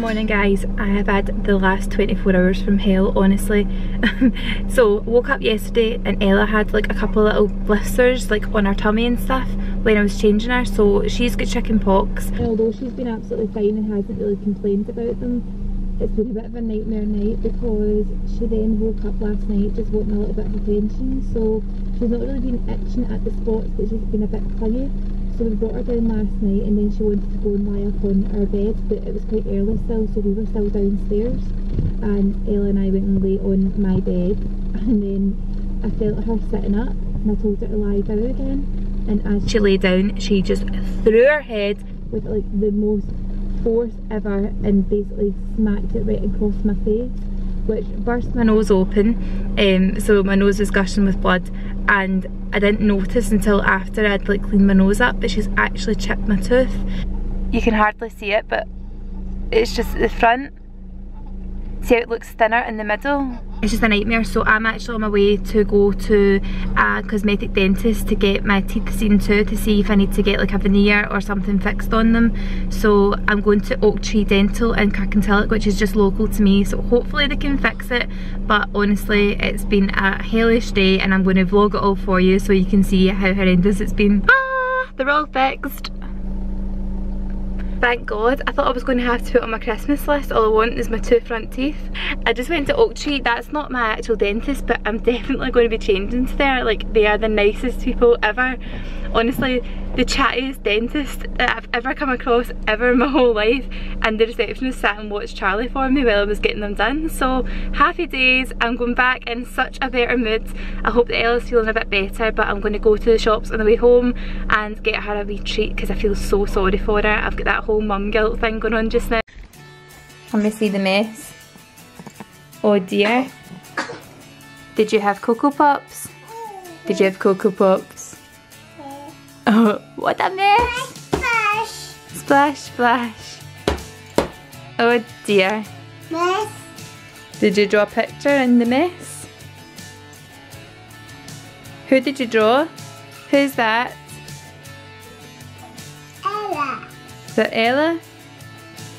Morning guys, I have had the last 24 hours from hell, honestly. So woke up yesterday and Ella had like a couple little blisters like on her tummy and stuff when I was changing her, so she's got chicken pox. Although she's been absolutely fine and hasn't really complained about them, it's been a bit of a nightmare night because she then woke up last night just wanting a little bit of attention, so she's not really been itching at the spots but she's been a bit cluggy. So we brought her down last night and then she wanted to go and lie up on our bed, but it was quite early still, so we were still downstairs and Ella and I went and lay on my bed and then I felt her sitting up and I told her to lie down again, and as she lay down she just threw her head with like the most force ever and basically smacked it right across my face, which burst my nose open, so my nose was gushing with blood, and I didn't notice until after I'd like cleaned my nose up, but she's actually chipped my tooth. You can hardly see it, but it's just the front. See how it looks thinner in the middle? It's just a nightmare, so I'm actually on my way to go to a cosmetic dentist to get my teeth seen too, to see if I need to get like a veneer or something fixed on them. So I'm going to Oak Tree Dental in Kirkintilloch, which is just local to me, so hopefully they can fix it, but honestly it's been a hellish day and I'm going to vlog it all for you so you can see how horrendous it's been. Ah, they're all fixed. Thank God. I thought I was going to have to put on my Christmas list, all I want is my two front teeth. I just went to Oak Tree, that's not my actual dentist, but I'm definitely going to be changing to there. Like, they are the nicest people ever. Honestly, the chattiest dentist that I've ever come across ever in my whole life, and the receptionist sat and watched Charlie for me while I was getting them done. So, happy days, I'm going back in such a better mood. I hope that Ella's feeling a bit better, but I'm going to go to the shops on the way home and get her a wee treat because I feel so sorry for her. I've got that whole mum guilt thing going on just now. Let me see the mess. Oh dear. Did you have Coco Pops? Did you have Coco Pops? Oh, what a mess! Splash, splash, splash. Oh dear. Mess. Did you draw a picture in the mess? Who did you draw? Who's that? Ella. Is that Ella?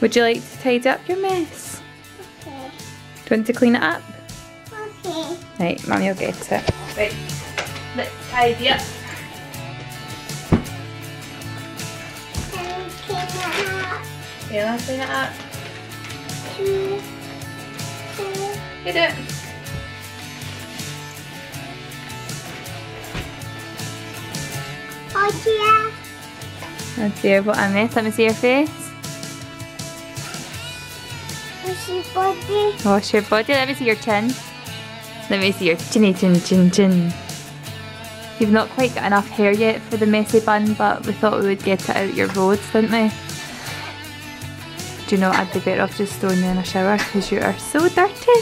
Would you like to tidy up your mess? Okay. Do you want to clean it up? Okay. Right, Mummy will get it. Right, let's tidy up. Ella, clean it up. You do it. Oh dear. Oh dear, what a mess. Let me see your face. Wash your body. Wash your body. Let me see your chin. Let me see your chinny chin chin chin. You've not quite got enough hair yet for the messy bun, but we thought we would get it out your roads, didn't we? Do you know, I'd be better off just throwing you in a shower because you are so dirty.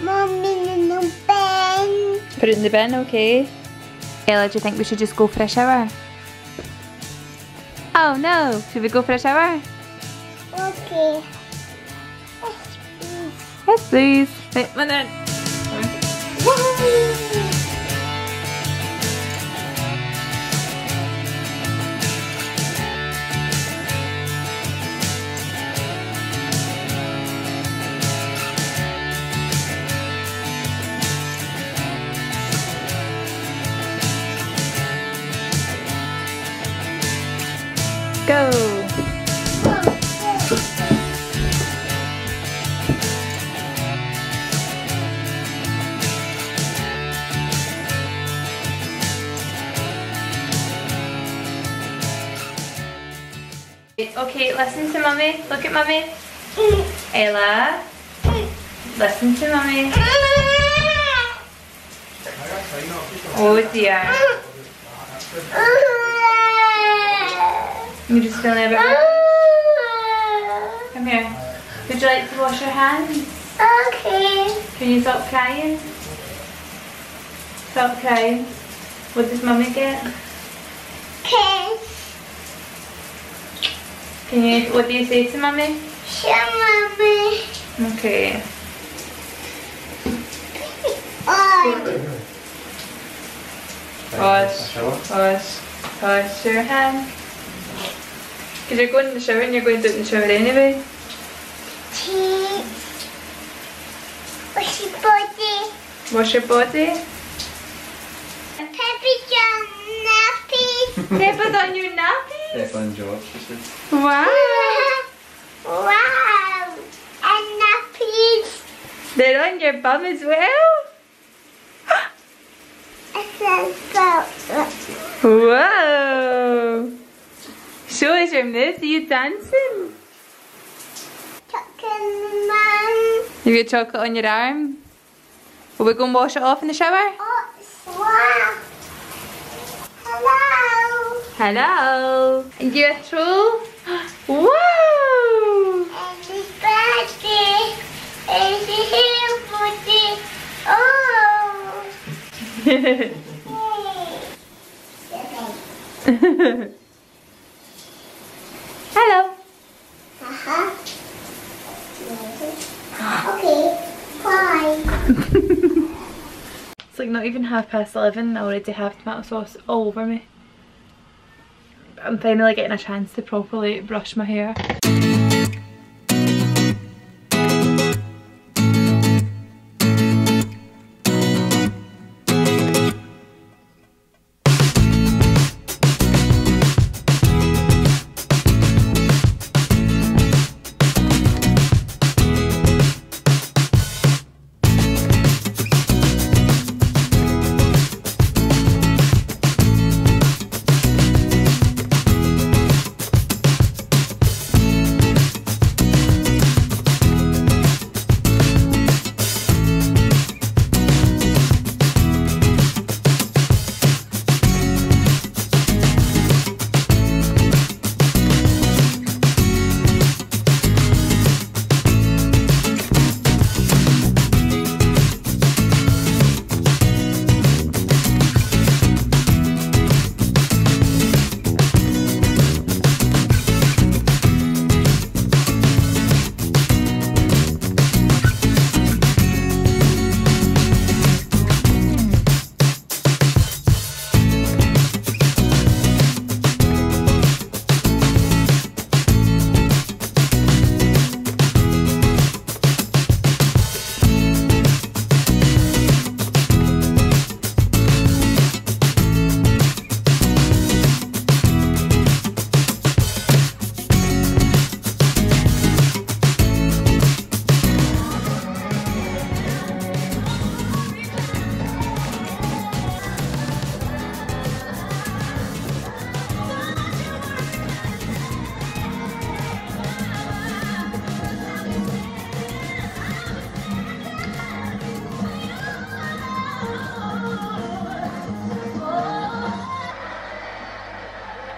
Mum, in the bin. Put it in the bin, okay. Ella, do you think we should just go for a shower? Oh no, should we go for a shower? Okay. Yes, please. Wait a minute. Go. Okay, listen to Mummy. Look at Mummy. Ella. Listen to Mummy. Oh dear. You're just feeling a bit rough. Come here. Would you like to wash your hands? Okay. Can you stop crying? Stop crying. What does Mummy get? Kiss. What do you say to Mummy? Sure, Mummy. Okay. Wash your hand. Because you're going in the shower and you're going to do it in the shower anyway. Wash your body. Wash your body. Peppa's on your nappy. Peppa and George, she said. Wow. Wow. And nappies. They're on your bum as well. Wow. Show us your moves. Are you dancing? Chocolate, Mum. You got chocolate on your arm? Will we go and wash it off in the shower? Oh, wow. Hello. Hello. And you're a troll? Whoa. Everybody. Everybody. Oh. Hello. Okay. Bye. It's like not even 11:30 and I already have tomato sauce all over me. I'm finally getting a chance to properly brush my hair.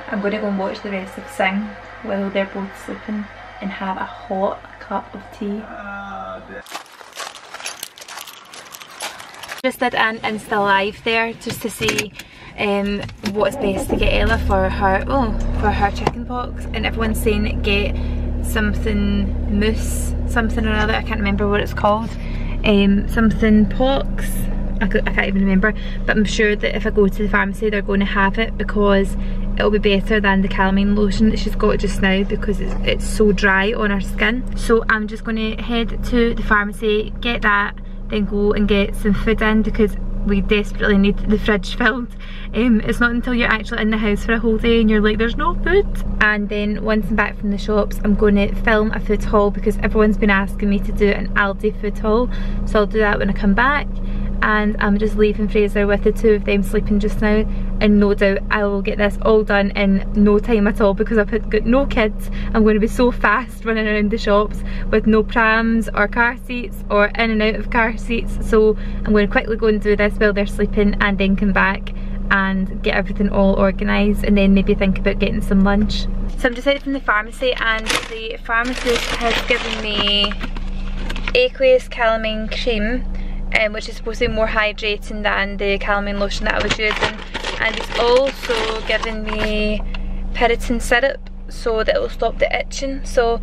I'm going to go and watch the rest of Sing while they're both sleeping and have a hot cup of tea. Just did an Insta live there just to see what's best to get Ella for her for her chickenpox, and everyone's saying get something mousse, something or other. I can't remember what it's called. Something pox. I can't even remember, but I'm sure that if I go to the pharmacy they're going to have it because it'll be better than the calamine lotion that she's got just now because it's so dry on her skin. So I'm just going to head to the pharmacy, get that, then go and get some food in because we desperately need the fridge filled. It's not until you're actually in the house for a whole day and you're like there's no food. And then once I'm back from the shops I'm going to film a food haul because everyone's been asking me to do an Aldi food haul, so I'll do that when I come back. And I'm just leaving Fraser with the two of them sleeping just now, and no doubt I will get this all done in no time at all because I've got no kids. I'm going to be so fast running around the shops with no prams or car seats or in and out of car seats, so I'm going to quickly go and do this while they're sleeping and then come back and get everything all organised and then maybe think about getting some lunch. So I'm just out from the pharmacy and the pharmacist has given me aqueous calamine cream, which is supposed to be more hydrating than the calamine lotion that I was using, and it's also given me piriton syrup so that it will stop the itching. So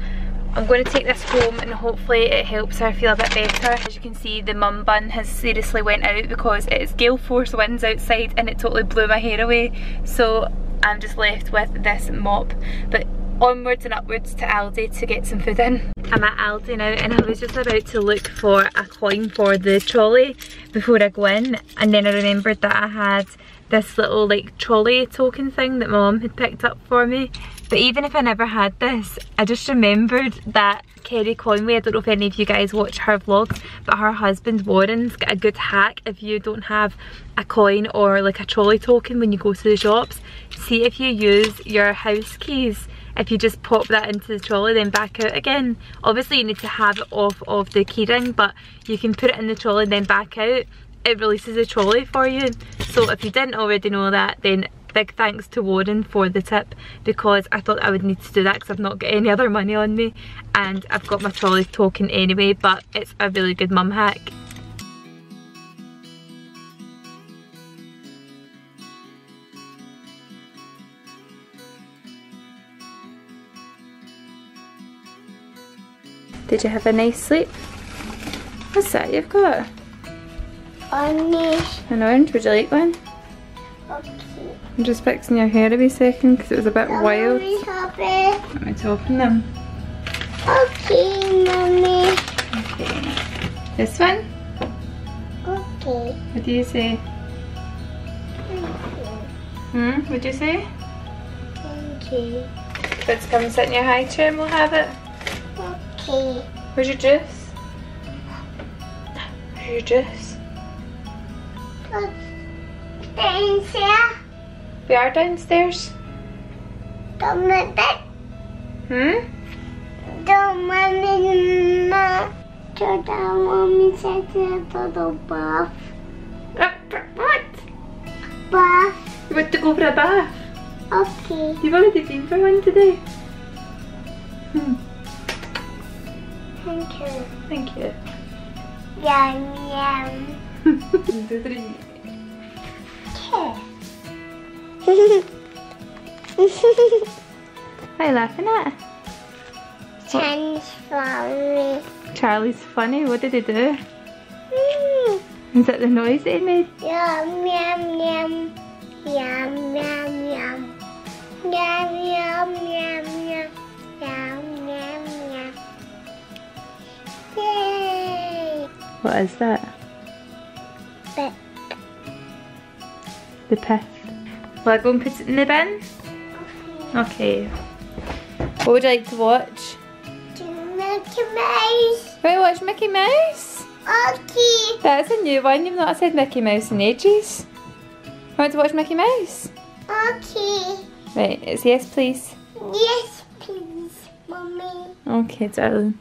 I'm going to take this home and hopefully it helps her feel a bit better. As you can see, the mum bun has seriously went out because it is gale force winds outside and it totally blew my hair away. So I'm just left with this mop. But onwards and upwards to Aldi to get some food in. I'm at Aldi now and I was just about to look for a coin for the trolley before I go in, and then I remembered that I had this little like trolley token thing that my mum had picked up for me. But even if I never had this, I just remembered that Kerry Conway, I don't know if any of you guys watch her vlogs, but her husband Warren's got a good hack if you don't have a coin or like a trolley token when you go to the shops. See if you use your house keys. If you just pop that into the trolley then back out again. Obviously you need to have it off of the keyring, but you can put it in the trolley then back out. It releases the trolley for you. So if you didn't already know that, then big thanks to Warren for the tip, because I thought I would need to do that because I've not got any other money on me and I've got my trolley token anyway, but it's a really good mum hack. Did you have a nice sleep? What's that you've got? Orange. An orange? Would you like one? Okay. I'm just fixing your hair a wee second because it was a bit wild. Let me open them. Okay, Mummy. Okay. This one? Okay. What do you say? Thank you. Hmm? What'd you say? Thank you. Let's come and sit in your high chair and we'll have it. Okay. Where's your juice? Where's your juice? Downstairs. We are downstairs. Don't mind that. Hmm? Don't mind that. Don't mommy said to the little bath. What? Bath. You want to go for a bath? Okay. You've already been for one today. Hmm. Thank you. Thank you. Yum, yum. What are you laughing at? Charlie's funny. Charlie's funny? What did he do? Mm. Is that the noise that he made? Yum, yum, yum. Yum, yum, yum. Yum, yum, yum, yum. Yum, yum, yum. Yay! What is that? Pip. The pip. Will I go and put it in the bin? Okay. What would you like to watch? Mickey Mouse. Wait, watch Mickey Mouse? Okay. That's a new one. You've not said Mickey Mouse in ages. I want to watch Mickey Mouse. Okay. Right, it's yes please. Yes please, Mummy. Okay, darling.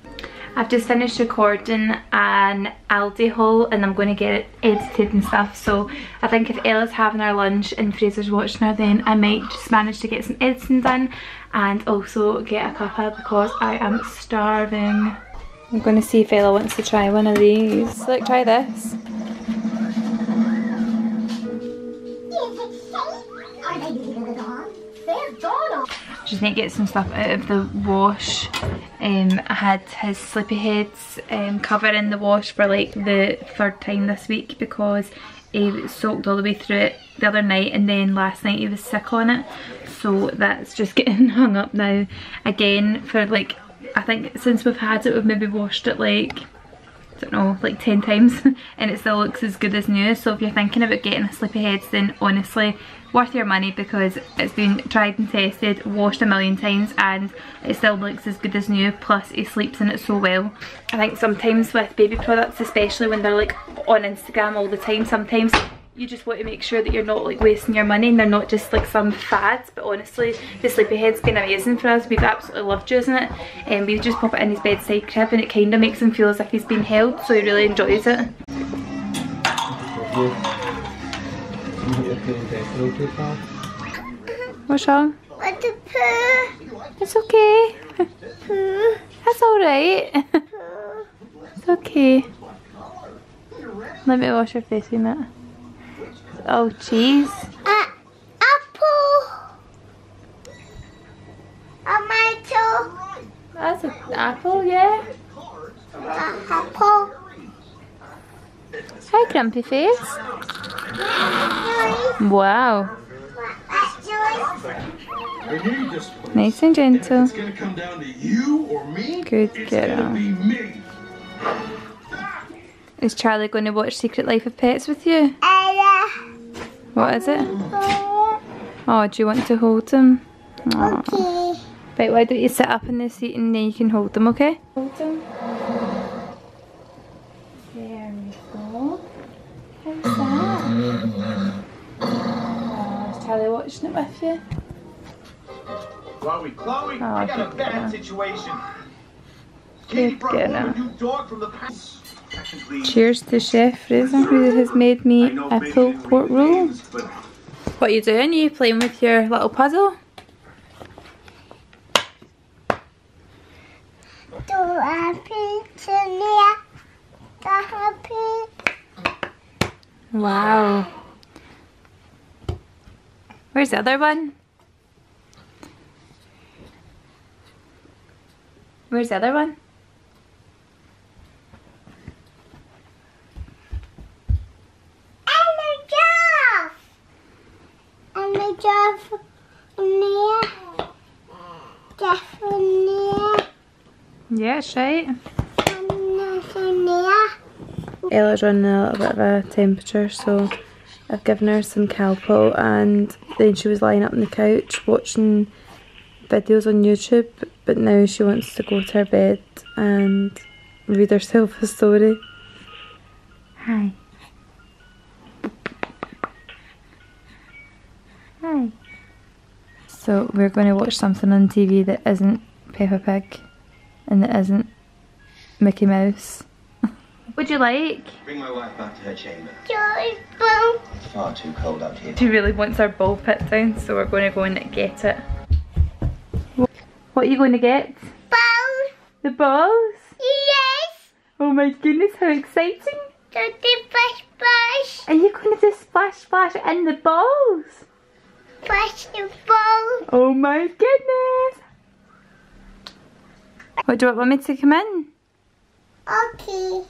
I've just finished recording an Aldi haul and I'm going to get it edited and stuff, so I think if Ella's having her lunch and Fraser's watching her then I might just manage to get some editing done and also get a cuppa because I am starving. I'm going to see if Ella wants to try one of these. Look, try this. Just need to get some stuff out of the wash. I had his Sleepyheads cover in the wash for like the third time this week because he soaked all the way through it the other night and then last night he was sick on it, so that's just getting hung up now again for like, I think since we've had it we've maybe washed it like, I don't know, like 10 times and it still looks as good as new. So if you're thinking about getting a Sleepyheads then honestly worth your money because it's been tried and tested, washed a million times and it still looks as good as new, plus he sleeps in it so well. I think sometimes with baby products, especially when they're like on Instagram all the time, sometimes you just want to make sure that you're not like wasting your money and they're not just like some fads. But honestly, the Sleepyhead's been amazing for us. We've absolutely loved using it and we just pop it in his bedside crib and it kind of makes him feel as if he's been held, so he really enjoys it. What's wrong? Want to poo. It's okay. Poo. That's alright. It's okay. Let me wash your face a minute. Oh, cheese. Apple. Tomato. That's an apple, yeah? Apple. Hi, Grumpy Face. Wow. Nice and gentle. It's gonna come down to you or me. Good girl. Is Charlie going to watch Secret Life of Pets with you? What is it? Oh, do you want to hold him? Aww. Okay. Right, why don't you sit up in the seat and then you can hold them, okay? Hold them. There we go. How's that? Oh, is Charlie watching it with you? Chloe, oh, I got a bad situation. Katie brought a new dog from the past. Cheers to Chef Fraser, who has made me a pulled pork roll. What are you doing? Are you playing with your little puzzle? Wow. Where's the other one? Where's the other one? Yes, right. Ella's running a little bit of a temperature, so I've given her some Calpol, and then she was lying up on the couch watching videos on YouTube, but now she wants to go to her bed and read herself a story. Hi. Hi. So we're going to watch something on TV that isn't Peppa Pig. And it isn't Mickey Mouse. Would you like? Bring my wife back to her chamber. It's far too cold out here. She really wants our ball pit down, so we're going to go and get it. What are you going to get? Balls. The balls? Yes. Oh my goodness, how exciting! Do the splash splash. Are you going to do splash splash in the balls? Splash the balls. Oh my goodness! What do you want me to come in? Okay.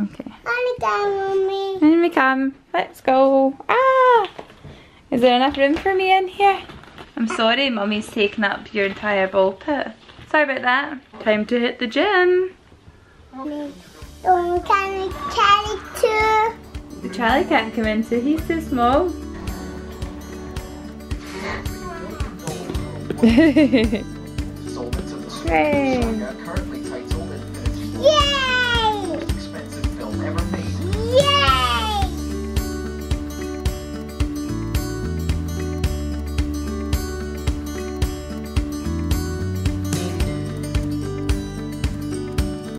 Okay. Let me come. Let's go. Ah! Is there enough room for me in here? I'm sorry, Mummy's taken up your entire ball pit. Sorry about that. Time to hit the gym. The Charlie can't come in, so he's too small. Hey. Currently